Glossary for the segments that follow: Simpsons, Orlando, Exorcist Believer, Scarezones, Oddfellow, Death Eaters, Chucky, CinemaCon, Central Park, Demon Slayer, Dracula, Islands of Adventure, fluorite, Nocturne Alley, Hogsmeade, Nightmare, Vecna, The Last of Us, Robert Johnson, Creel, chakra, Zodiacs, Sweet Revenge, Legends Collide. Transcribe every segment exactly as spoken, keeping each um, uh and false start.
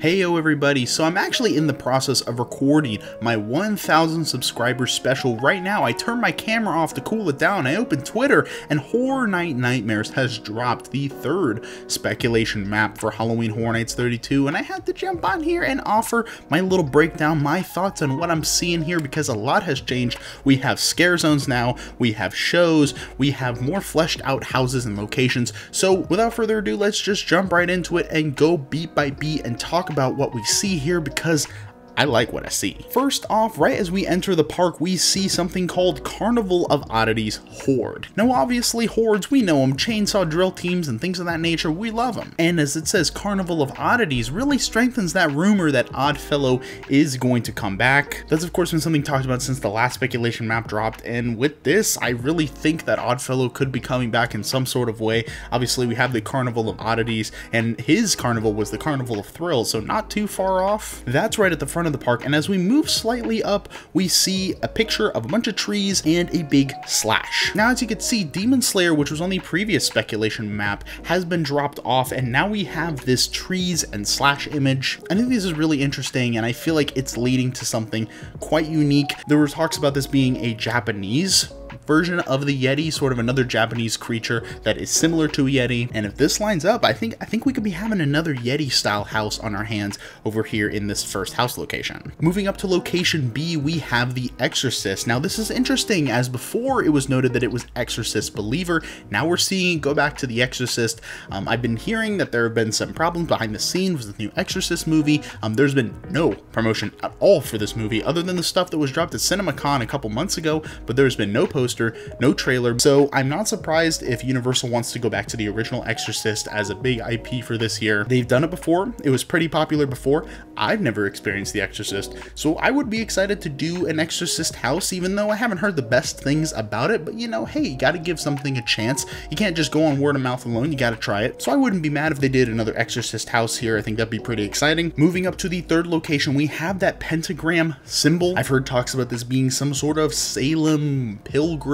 Hey yo everybody, so I'm actually in the process of recording my one thousand subscriber special right now. I turned my camera off to cool it down, I opened Twitter, and Horror Night Nightmares has dropped the third speculation map for Halloween Horror Nights thirty-two, and I had to jump on here and offer my little breakdown, my thoughts on what I'm seeing here, because a lot has changed. We have scare zones now, we have shows, we have more fleshed out houses and locations, so without further ado, let's just jump right into it and go beat by beat and talk about what we see here, because I like what I see. First off, right as we enter the park, we see something called Carnival of Oddities Horde. Now obviously hordes, we know them, chainsaw drill teams and things of that nature, we love them. And as it says, Carnival of Oddities really strengthens that rumor that Oddfellow is going to come back. That's of course been something talked about since the last speculation map dropped, and with this, I really think that Oddfellow could be coming back in some sort of way. Obviously we have the Carnival of Oddities, and his carnival was the Carnival of Thrills, so not too far off. That's right at the front of the park, and as we move slightly up, we see a picture of a bunch of trees and a big slash. Now as you can see, Demon Slayer, which was on the previous speculation map, has been dropped off, and now we have this trees and slash image. I think this is really interesting, and I feel like it's leading to something quite unique. There were talks about this being a Japanese version of the Yeti, sort of another Japanese creature that is similar to a Yeti, and if this lines up, I think I think we could be having another Yeti style house on our hands over here in this first house location. Moving up to location B, we have the Exorcist. Now this is interesting, as before it was noted that it was Exorcist Believer, now we're seeing it go back to the Exorcist. Um, I've been hearing that there have been some problems behind the scenes with the new Exorcist movie. Um, there's been no promotion at all for this movie other than the stuff that was dropped at CinemaCon a couple months ago, but there's been no poster, no trailer, so I'm not surprised if Universal wants to go back to the original Exorcist as a big I P for this year. They've done it before, it was pretty popular before. I've never experienced the Exorcist, so I would be excited to do an Exorcist house, even though I haven't heard the best things about it, but you know, hey, you gotta give something a chance. You can't just go on word of mouth alone, you gotta try it. So I wouldn't be mad if they did another Exorcist house here. I think that'd be pretty exciting. Moving up to the third location, we have that pentagram symbol. I've heard talks about this being some sort of Salem pilgrim,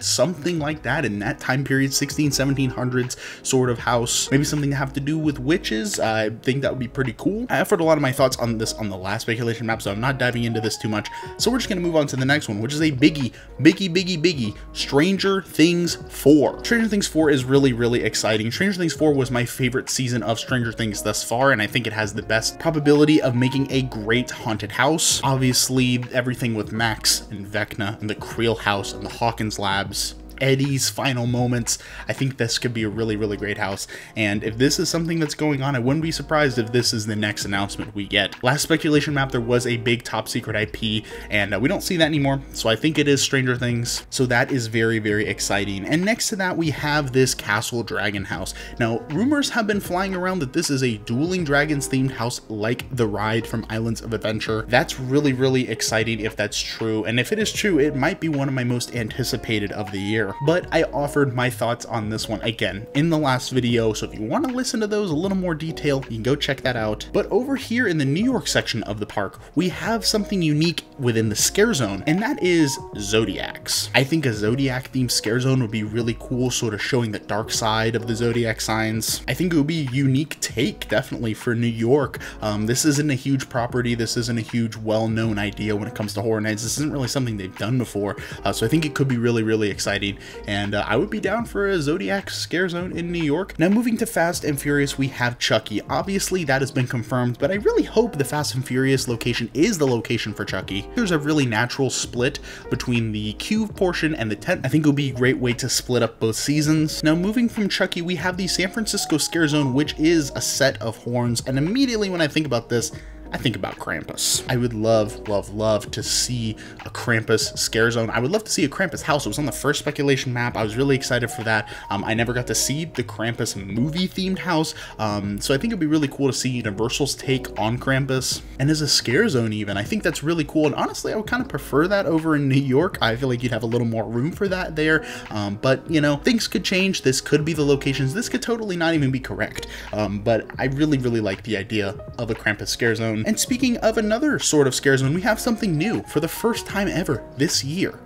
something like that, in that time period, sixteen, seventeen hundreds sort of house. Maybe something to have to do with witches. I think that would be pretty cool. I offered a lot of my thoughts on this on the last speculation map, so I'm not diving into this too much. So we're just gonna move on to the next one, which is a biggie, biggie, biggie, biggie, Stranger Things four. Stranger Things four is really, really exciting. Stranger Things four was my favorite season of Stranger Things thus far, and I think it has the best probability of making a great haunted house. Obviously, everything with Max and Vecna and the Creel house and the Hawkins Labs, Eddie's final moments. I think this could be a really, really great house, and if this is something that's going on, I wouldn't be surprised if this is the next announcement we get. Last speculation map, there was a big top secret I P, and uh, we don't see that anymore, so I think it is Stranger Things, so that is very, very exciting. And next to that, we have this Castle Dragon house. Now, rumors have been flying around that this is a dueling dragons themed house like the ride from Islands of Adventure. That's really, really exciting if that's true, and if it is true, it might be one of my most anticipated of the year. But I offered my thoughts on this one again in the last video, so if you want to listen to those a little more detail, you can go check that out. But over here in the New York section of the park, we have something unique within the scare zone, and that is Zodiacs. I think a Zodiac themed scare zone would be really cool, sort of showing the dark side of the Zodiac signs. I think it would be a unique take, definitely, for New York. Um, this isn't a huge property, this isn't a huge well-known idea when it comes to Horror Nights, this isn't really something they've done before, uh, so I think it could be really, really exciting. And uh, I would be down for a Zodiac scare zone in New York. Now moving to Fast and Furious, we have Chucky. Obviously that has been confirmed, but I really hope the Fast and Furious location is the location for Chucky. There's a really natural split between the queue portion and the tent. I think it would be a great way to split up both seasons. Now moving from Chucky, we have the San Francisco scare zone, which is a set of horns. And immediately when I think about this, I think about Krampus. I would love, love, love to see a Krampus scare zone. I would love to see a Krampus house. It was on the first speculation map. I was really excited for that. Um, I never got to see the Krampus movie themed house. Um, so I think it'd be really cool to see Universal's take on Krampus and as a scare zone even. I think that's really cool. And honestly, I would kind of prefer that over in New York. I feel like you'd have a little more room for that there. Um, but you know, things could change. This could be the locations. This could totally not even be correct. Um, but I really, really like the idea of a Krampus scare zone. And speaking of another sort of scare zone, we have something new for the first time ever this year.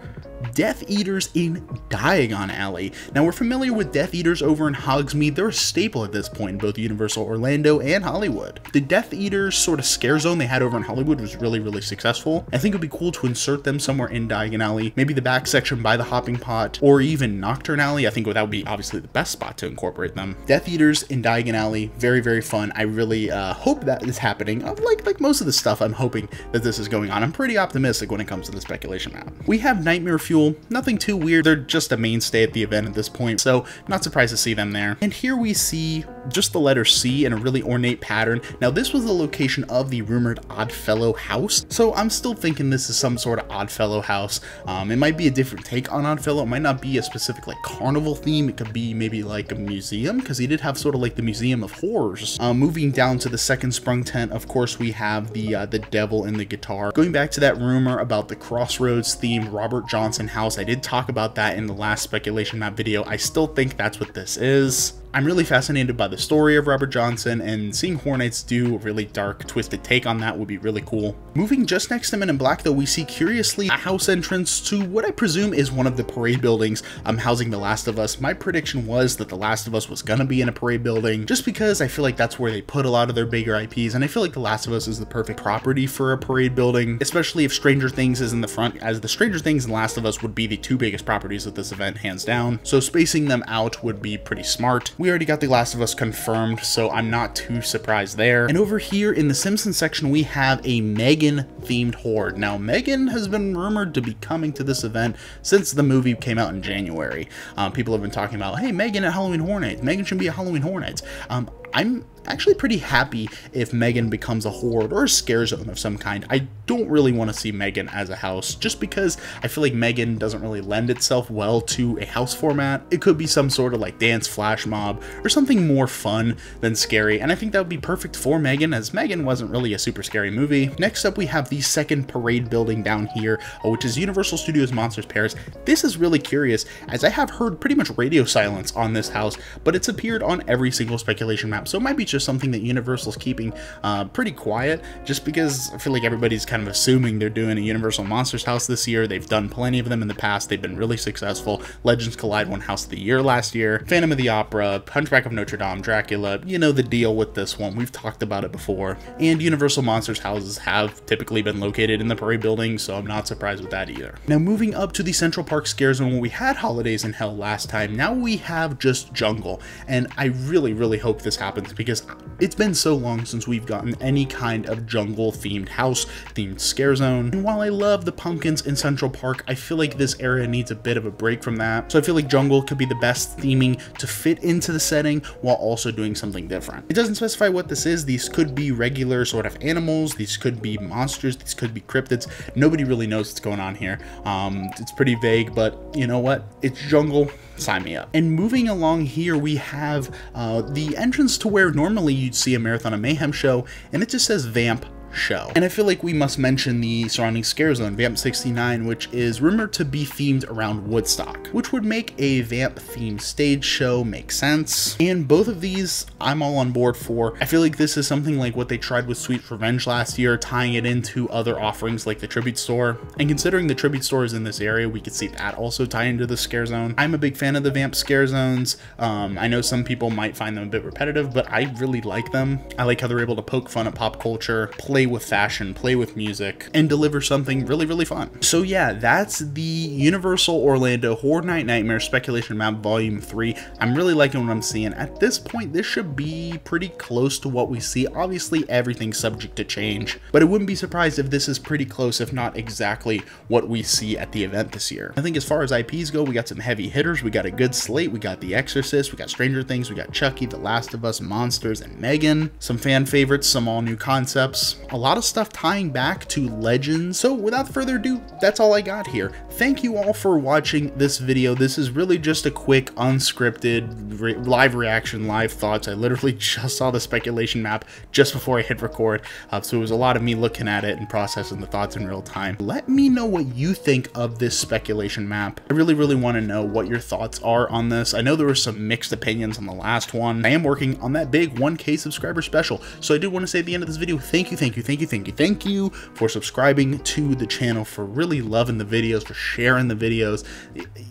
Death Eaters in Diagon Alley. Now, we're familiar with Death Eaters over in Hogsmeade. They're a staple at this point in both Universal Orlando and Hollywood. The Death Eaters sort of scare zone they had over in Hollywood was really, really successful. I think it would be cool to insert them somewhere in Diagon Alley, maybe the back section by the Hopping Pot, or even Nocturne Alley. I think that would be obviously the best spot to incorporate them. Death Eaters in Diagon Alley, very, very fun. I really uh, hope that is happening. I'm like, like most of the stuff, I'm hoping that this is going on. I'm pretty optimistic when it comes to the speculation map. We have Nightmare Fuel, nothing too weird. They're just a mainstay at the event at this point, so not surprised to see them there. And here we see just the letter C in a really ornate pattern. Now, this was the location of the rumored Oddfellow house, so I'm still thinking this is some sort of Oddfellow house. Um, it might be a different take on Oddfellow. It might not be a specific like carnival theme. It could be maybe like a museum, because he did have sort of like the Museum of Horrors. Uh, moving down to the second sprung tent, of course, we have the uh, the devil and the guitar. Going back to that rumor about the Crossroads themed Robert Johnson house, I did talk about that in the last speculation map video. I still think that's what this is. I'm really fascinated by the story of Robert Johnson, and seeing Horror Nights do a really dark, twisted take on that would be really cool. Moving just next to Men in Black, though, we see curiously a house entrance to what I presume is one of the parade buildings um, housing The Last of Us. My prediction was that The Last of Us was gonna be in a parade building, just because I feel like that's where they put a lot of their bigger I Ps, and I feel like The Last of Us is the perfect property for a parade building, especially if Stranger Things is in the front, as the Stranger Things and Last of Us would be the two biggest properties at this event, hands down. So spacing them out would be pretty smart. We already got The Last of Us confirmed, so I'm not too surprised there. And over here in the Simpsons section, we have a Megan themed horde. Now, Megan has been rumored to be coming to this event since the movie came out in January. Um, people have been talking about, hey, Megan at Halloween Horror Nights. Megan should be at Halloween Horror Nights. Um, I'm actually pretty happy if Megan becomes a horde or a scare zone of some kind. I don't really want to see Megan as a house, just because I feel like Megan doesn't really lend itself well to a house format. It could be some sort of like dance flash mob or something more fun than scary, and I think that would be perfect for Megan, as Megan wasn't really a super scary movie. Next up, we have the second parade building down here, which is Universal Studios Monsters Paris. This is really curious, as I have heard pretty much radio silence on this house, but it's appeared on every single speculation map, so it might be just something that Universal's keeping uh, pretty quiet, just because I feel like everybody's kind of assuming they're doing a Universal Monsters house this year. They've done plenty of them in the past. They've been really successful. Legends Collide won House of the Year last year. Phantom of the Opera, Hunchback of Notre Dame, Dracula, you know the deal with this one. We've talked about it before. And Universal Monsters houses have typically been located in the parade building, so I'm not surprised with that either. Now, moving up to the Central Park Scare Zone, where we had Holidays in Hell last time, now we have just Jungle. And I really, really hope this happens, because it's been so long since we've gotten any kind of jungle themed house, themed scare zone. And while I love the pumpkins in Central Park, I feel like this area needs a bit of a break from that. So I feel like jungle could be the best theming to fit into the setting while also doing something different. It doesn't specify what this is. These could be regular sort of animals. These could be monsters. These could be cryptids. Nobody really knows what's going on here. Um, it's pretty vague, but you know what? It's jungle. Sign me up. And moving along here, we have uh, the entrance to where normally you'd see a Marathon of Mayhem show, and it just says Vamp show. And I feel like we must mention the surrounding scare zone, Vamp sixty-nine, which is rumored to be themed around Woodstock, which would make a Vamp themed stage show make sense. And both of these, I'm all on board for. I feel like this is something like what they tried with Sweet Revenge last year, tying it into other offerings like the Tribute Store. And considering the Tribute Store is in this area, we could see that also tie into the scare zone. I'm a big fan of the Vamp scare zones. Um, I know some people might find them a bit repetitive, but I really like them. I like how they're able to poke fun at pop culture, play Play with fashion, play with music, and deliver something really, really fun. So yeah, that's the Universal Orlando Horror Night Nightmare Speculation Map Volume three. I'm really liking what I'm seeing. At this point, this should be pretty close to what we see. Obviously, everything's subject to change, but I wouldn't be surprised if this is pretty close, if not exactly what we see at the event this year. I think as far as I Ps go, we got some heavy hitters. We got a good slate. We got The Exorcist. We got Stranger Things. We got Chucky, The Last of Us, Monsters, and Megan. Some fan favorites, some all new concepts. A lot of stuff tying back to Legends. So without further ado, that's all I got here. Thank you all for watching this video. This is really just a quick, unscripted, re live reaction, live thoughts. I literally just saw the speculation map just before I hit record. Uh, so it was a lot of me looking at it and processing the thoughts in real time. Let me know what you think of this speculation map. I really, really want to know what your thoughts are on this. I know there were some mixed opinions on the last one. I am working on that big one K subscriber special. So I do want to say at the end of this video, thank you, thank you, you, thank you, thank you, thank you for subscribing to the channel, for really loving the videos, for sharing the videos.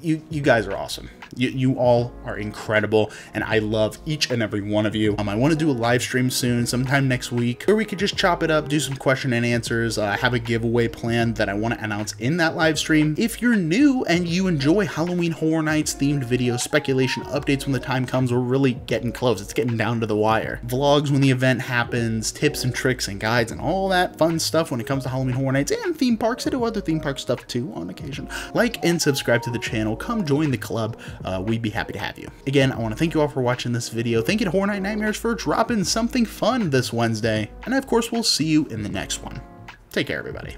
You you guys are awesome. You, you all are incredible, and I love each and every one of you. Um, I want to do a live stream soon, sometime next week, where we could just chop it up, do some question and answers. Uh, I have a giveaway planned that I want to announce in that live stream. If you're new and you enjoy Halloween Horror Nights themed videos, speculation, updates when the time comes, we're really getting close. It's getting down to the wire. Vlogs when the event happens, tips and tricks and guides and all that fun stuff when it comes to Halloween Horror Nights and theme parks. I do other theme park stuff too on occasion. Like and subscribe to the channel. Come join the club. Uh, we'd be happy to have you. Again, I want to thank you all for watching this video. Thank you to Horror Night Nightmares for dropping something fun this Wednesday. And of course, we'll see you in the next one. Take care, everybody.